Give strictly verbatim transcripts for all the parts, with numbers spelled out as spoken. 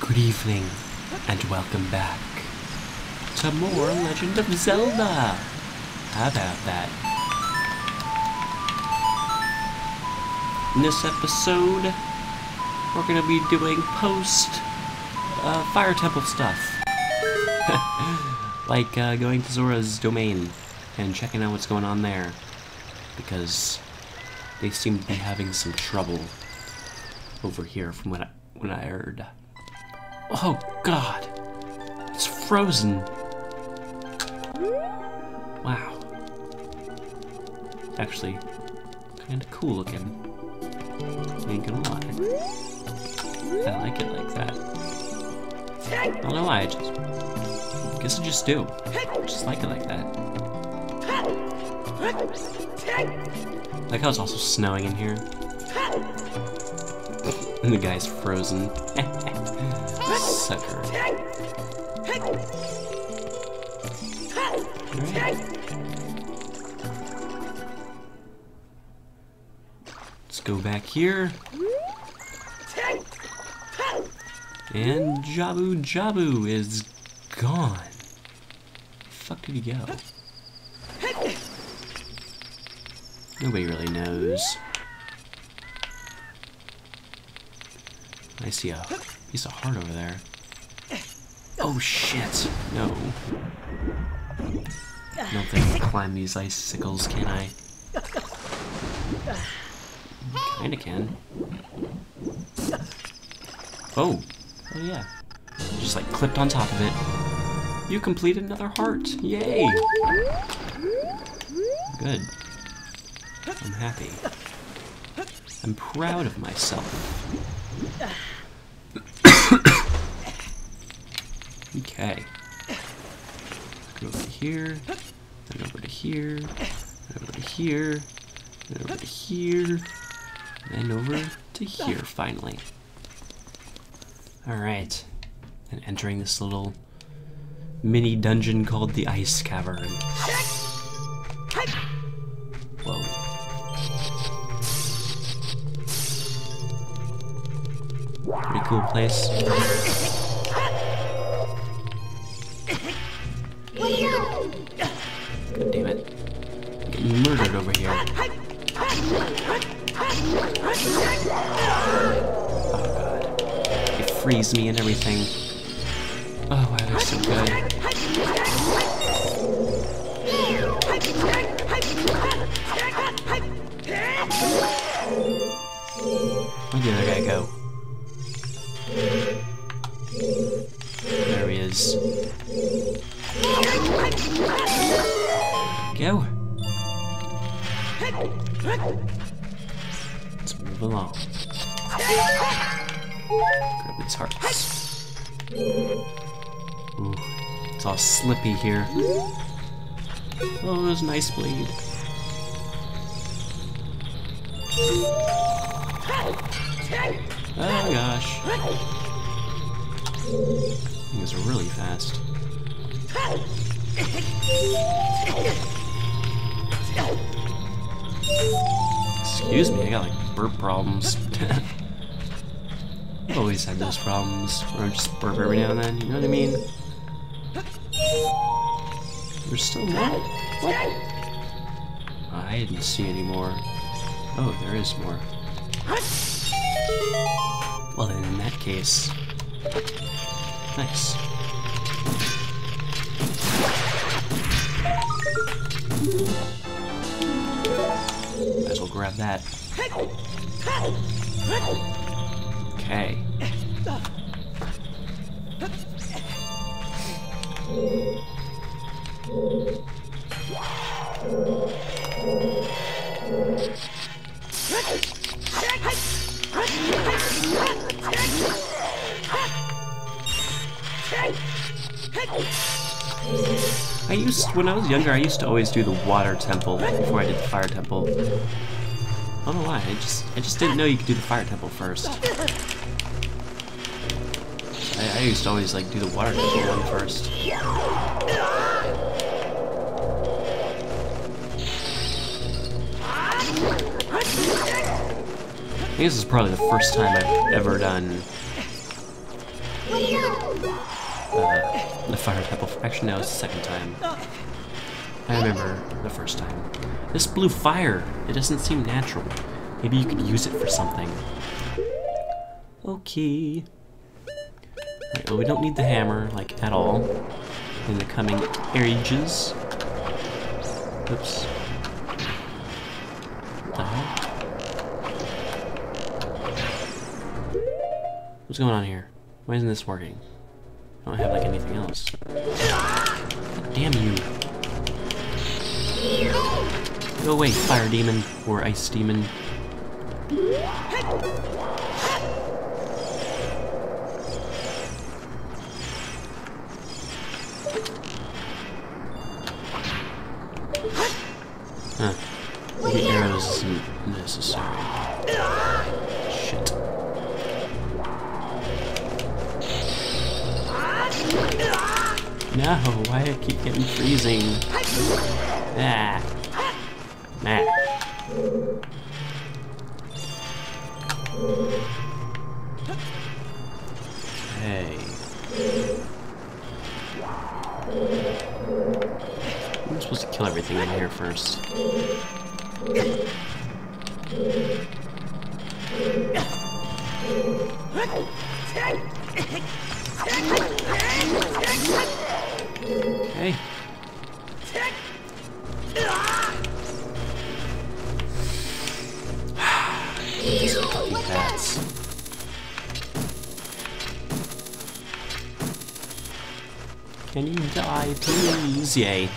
Good evening, and welcome back to more Legend of Zelda! How about that? In this episode, we're gonna be doing post, uh, Fire Temple stuff. Like, uh, going to Zora's domain and checking out what's going on there, because they seem to be having some trouble over here from what I, what I heard. Oh God, it's frozen. Wow. It's actually kind of cool looking. I ain't gonna lie. I like it like that. I don't know why, I just, I guess I just do. I just like it like that. Like how it's also snowing in here. And the guy's frozen. Sucker. Let's go back here. And Jabu Jabu is gone. Where the fuck did he go? Nobody really knows. I see a piece of heart over there. Oh shit, no. No thing I can climb these icicles, can I? Kinda can. Oh, oh yeah. Just like clipped on top of it. You completed another heart, yay! Good. I'm happy. I'm proud of myself. Okay. Go over to here, and over to here, and over to here, and over to here, and over to here, finally. Alright. And entering this little mini dungeon called the Ice Cavern. Whoa. Pretty cool place. God damn it. I'm getting murdered over here. Oh god. It frees me and everything. Oh wow, they're so good. Where'd the other guy go? There he is. Go. Let's move along. Grab its hearts. Ooh, it's all slippy here. Oh, there's an ice blade. Oh gosh. Things are really fast. Excuse me, I got like burp problems. I've always had those problems where I just burp every now and then, you know what I mean? There's still more. What? I didn't see any more. Oh, there is more. Well then, in that case. Nice. Might as well grab that. Okay. I used, when I was younger, I used to always do the water temple before I did the fire temple. I don't know why, I just, I just didn't know you could do the fire temple first. I, I used to always, like, do the water temple one first. I think this is probably the first time I've ever done uh, the fire temple. Actually, now it's the second time. I remember the first time. This blue fire, it doesn't seem natural. Maybe you could use it for something. Okay. Alright, well, we don't need the hammer, like, at all in the coming ages. Oops. What the hell? What's going on here? Why isn't this working? I don't have, like, anything else. God damn you. Go away, fire demon, or ice demon. Huh. The arrows isn't necessary. Shit. No, why do I keep getting freezing? Ah. Nah. Okay. I'm supposed to kill everything in here first. Okay. Bats. Can you die, please? Yay.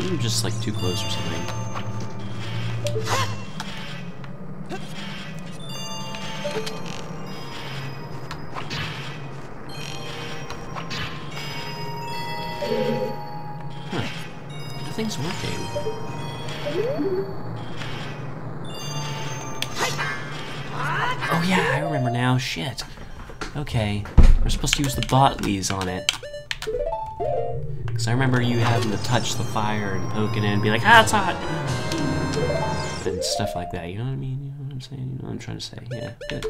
You're just like too close or something. Huh. Nothing's working. Oh yeah, I remember now. Shit. Okay, we're supposed to use the botleys on it. Because I remember you having to touch the fire and poke it in and be like, ah, it's hot! And stuff like that, you know what I mean? You know what I'm saying? You know what I'm trying to say? Yeah, good.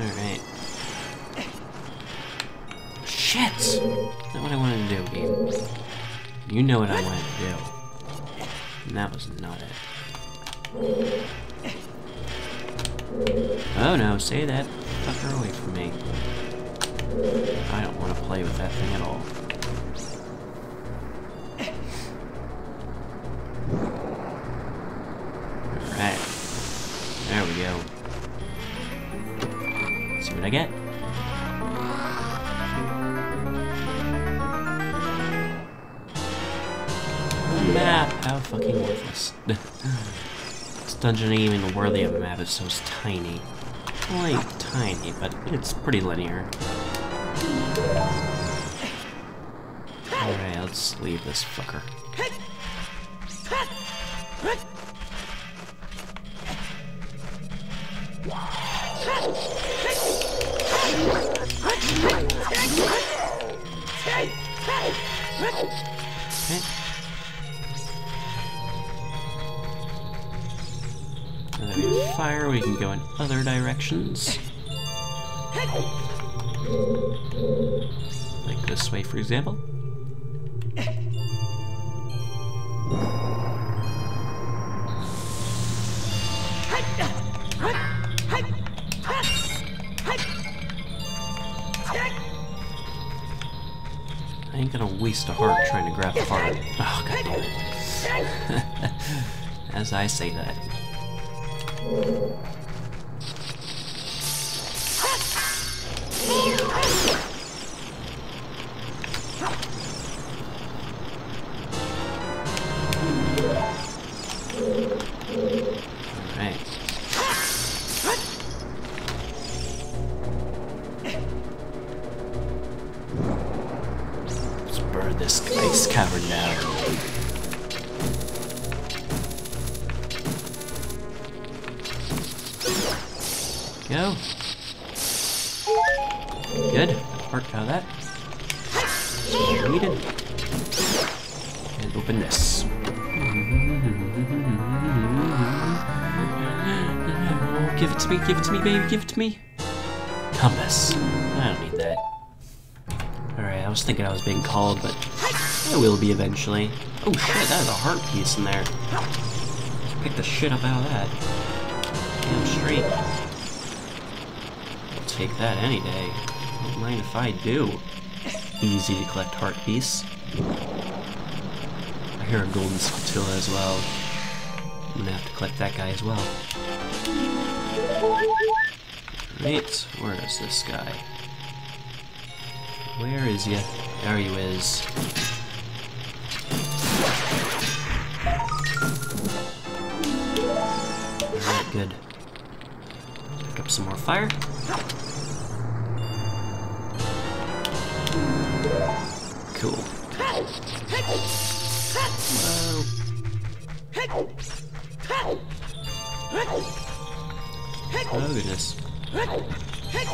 Alright. Shit! That's not what I wanted to do, game. You know what I wanted to do. And that was not it. Oh no, stay that fucker away from me. I don't want to play with that thing at all. Alright. There we go. Let's see what I get. Map! How fucking worthless. This dungeon ain't even worthy of a map, it's so tiny. Like, tiny, but it's pretty linear. Alright, let's leave this fucker. Okay. Fire, we can go in other directions. Like this way, for example. I ain't gonna waste a heart trying to grab the heart. Oh, god damn it. As I say that. Alright. Let's burn this ice cavern now. Go. Good. Heart out of that. Needed. And open this. Oh, give it to me, give it to me, baby, give it to me. Compass. I don't need that. Alright, I was thinking I was being called, but I will be eventually. Oh shit, that is a heart piece in there. Pick the shit up out of that. Damn straight. I'll take that any day. Don't mind if I do. Easy to collect heart piece. I hear a golden scutilla as well. I'm gonna have to collect that guy as well. Alright, where is this guy? Where is ya? There he is. Alright, good. Pick up some more fire. Cool. Whoa. Oh goodness. Okay.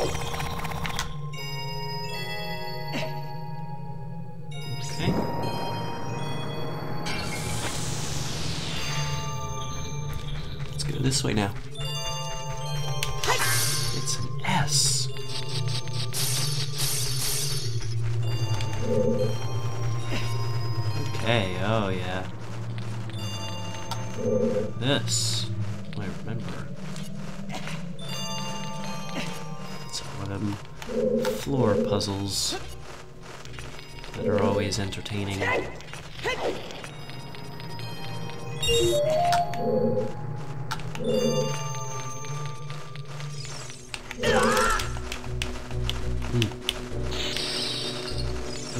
Let's go this way now. It's an S. Hey, oh yeah. This, I remember. It's one of them floor puzzles that are always entertaining. Hmm.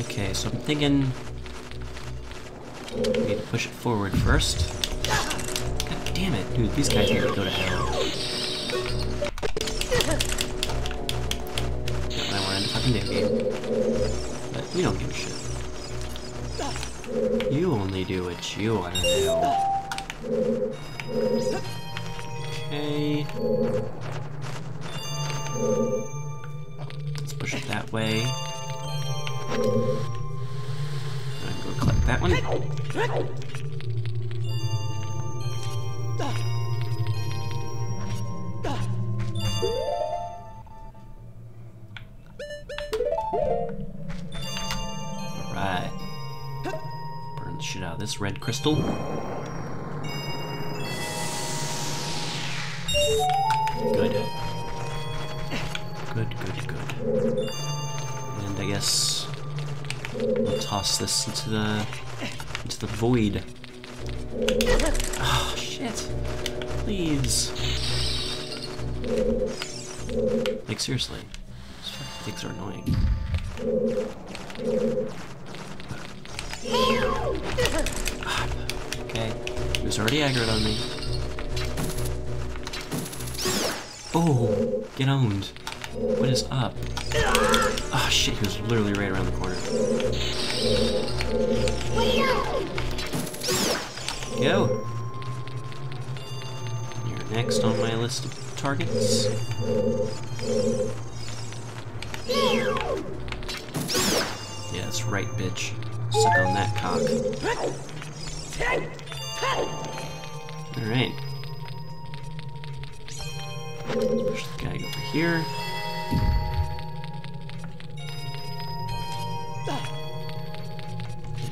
Okay, so I'm thinking. We need to push it forward first. God damn it, dude, these guys need to go to hell. Not what I wanted to fucking do, game. But we don't give a shit. You only do what you want to do. Okay. Let's push it that way. I'm gonna go collect that one. Alright. Burn the shit out of this red crystal. Good. Good, good, good. And I guess we'll toss this into the into the void. Oh shit. Please. Like seriously. These fucking things are annoying. Okay. He was already aggroed on me. Oh, get owned. What is up? Oh shit, he was literally right around the corner. Go! You're next on my list of targets. Yeah, that's right, bitch. Suck on that cock. Alright. Let's push the guy over here. Here. There we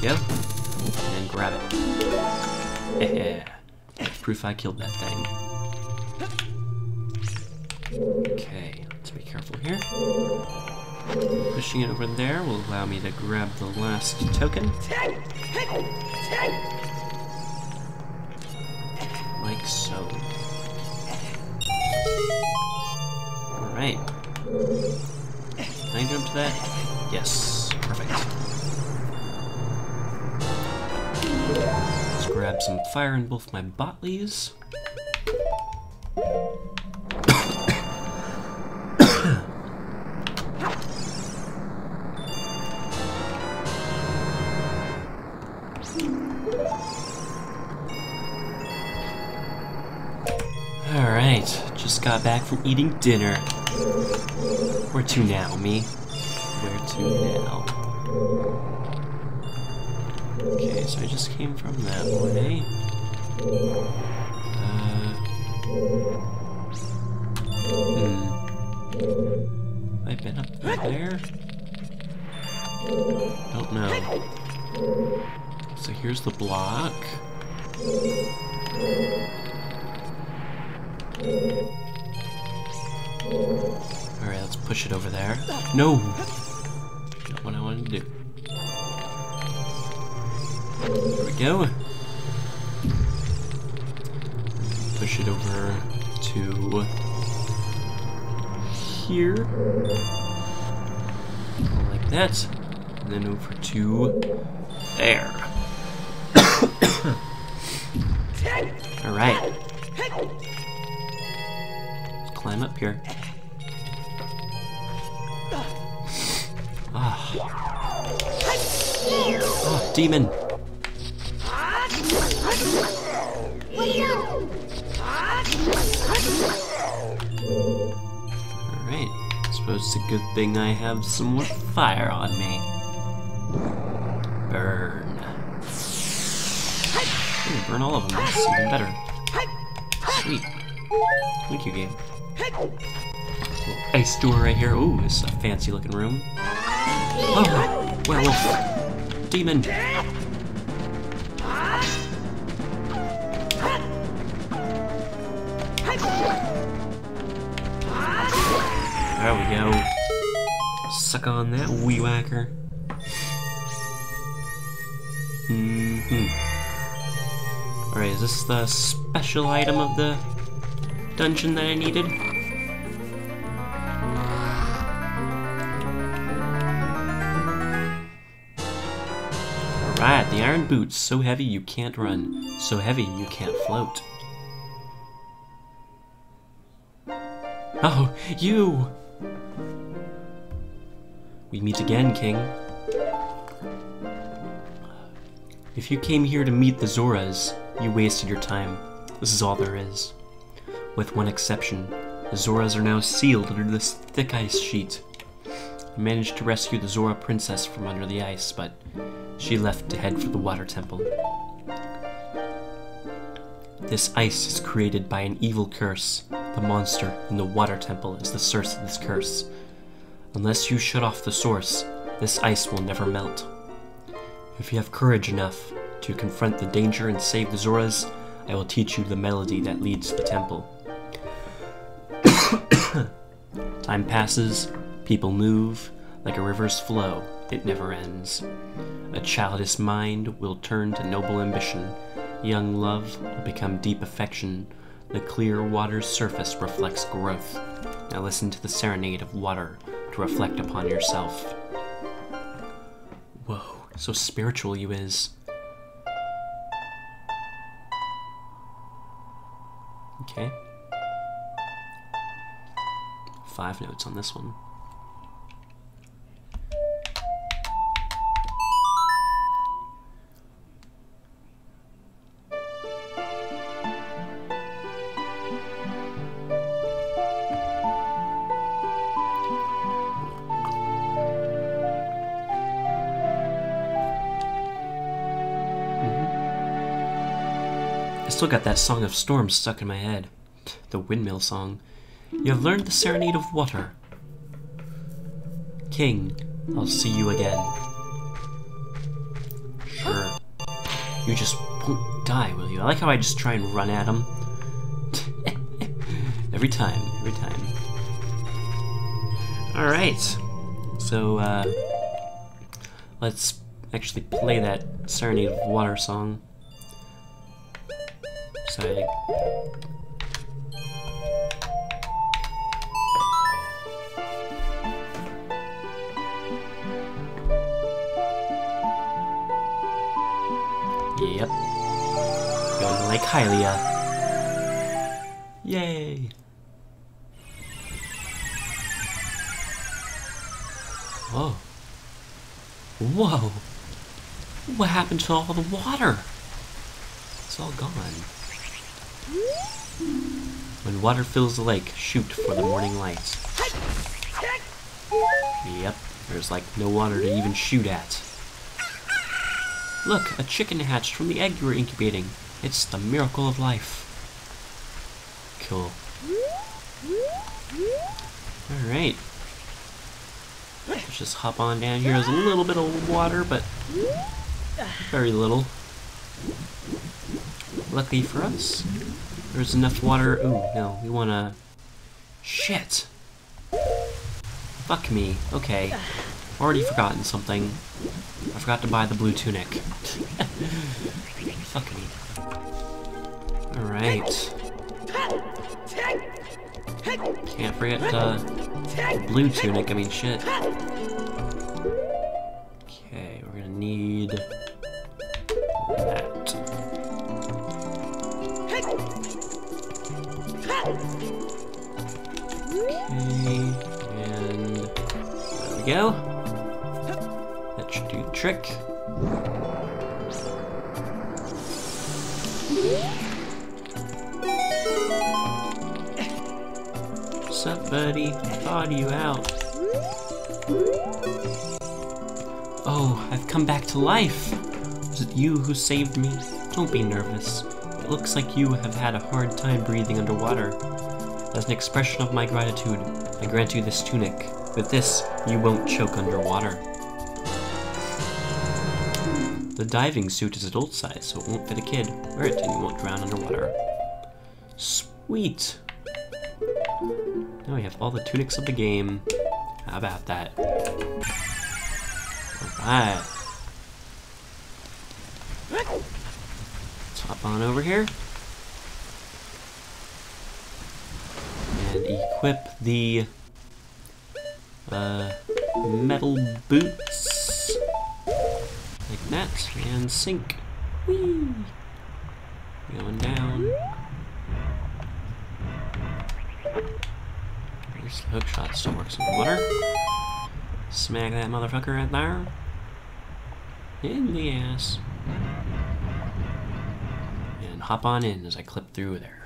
go. And grab it. Yeah. That's proof I killed that thing. Okay, let's be careful here. Pushing it over there will allow me to grab the last token. Like so. Alright. Can I jump to that? Yes. Perfect. Let's grab some fire in both my botlies. Alright, just got back from eating dinner. Where to now, me? Where to now? Okay, so I just came from that way. Uh... Hmm. Have I been up there? Don't know. So here's the block. Alright, let's push it over there. No! Not what I wanted to do. There we go. Push it over to here. Like that. And then over to there. Alright. Climb up here. Ah. Oh, demon. Alright. Suppose it's a good thing I have some more fire on me. Burn. Ooh, burn all of them. That's even better. Sweet. Thank you, game. Little ice door right here. Ooh, it's a fancy looking room. Oh, werewolf. Demon. There we go. Suck on that, wee whacker. Mm-hmm. Alright, is this the special item of the dungeon that I needed? Alright, the iron boots. So heavy you can't run. So heavy you can't float. Oh, you! We meet again, King. If you came here to meet the Zoras, you wasted your time. This is all there is. With one exception, the Zoras are now sealed under this thick ice sheet. I managed to rescue the Zora princess from under the ice, but she left to head for the water temple. This ice is created by an evil curse. The monster in the water temple is the source of this curse. Unless you shut off the source, this ice will never melt. If you have courage enough to confront the danger and save the Zoras, I will teach you the melody that leads to the temple. Time passes, people move, like a river's flow, it never ends. A childish mind will turn to noble ambition, young love will become deep affection, the clear water's surface reflects growth. Now listen to the serenade of water to reflect upon yourself. Whoa, so spiritual you is. Okay. Five notes on this one. Still got that song of storms stuck in my head. The windmill song. You have learned the serenade of water. King, I'll see you again. Sure. You just won't die, will you? I like how I just try and run at him. Every time, every time. Alright. So, uh... let's actually play that serenade of water song. Exciting. Yep. Going to Lake Hylia. Yay! Whoa. Whoa! What happened to all the water? It's all gone. When water fills the lake, shoot for the morning lights. Yep, there's like no water to even shoot at. Look, a chicken hatched from the egg you were incubating. It's the miracle of life. Cool. Alright. Let's just hop on down here. There's a little bit of water, but very little. Luckily for us, there's enough water. Ooh, no, we wanna... Shit! Fuck me. Okay. Already forgotten something. I forgot to buy the blue tunic. Fuck me. Alright. Can't forget the uh, blue tunic, I mean shit. Okay, we're gonna need that. Go. That should do the trick. What's up, buddy? Thawed you out. Oh, I've come back to life! Was it you who saved me? Don't be nervous. It looks like you have had a hard time breathing underwater. As an expression of my gratitude, I grant you this tunic. With this, you won't choke underwater. The diving suit is adult size, so it won't fit a kid. Wear it and you won't drown underwater. Sweet! Now we have all the tunics of the game. How about that? Alright. Let's hop on over here. And equip the... Uh, metal boots, like that, and sink. Whee! Going down. There's the hook shot, still works in the water. Smack that motherfucker right there. In the ass. And hop on in as I clip through there.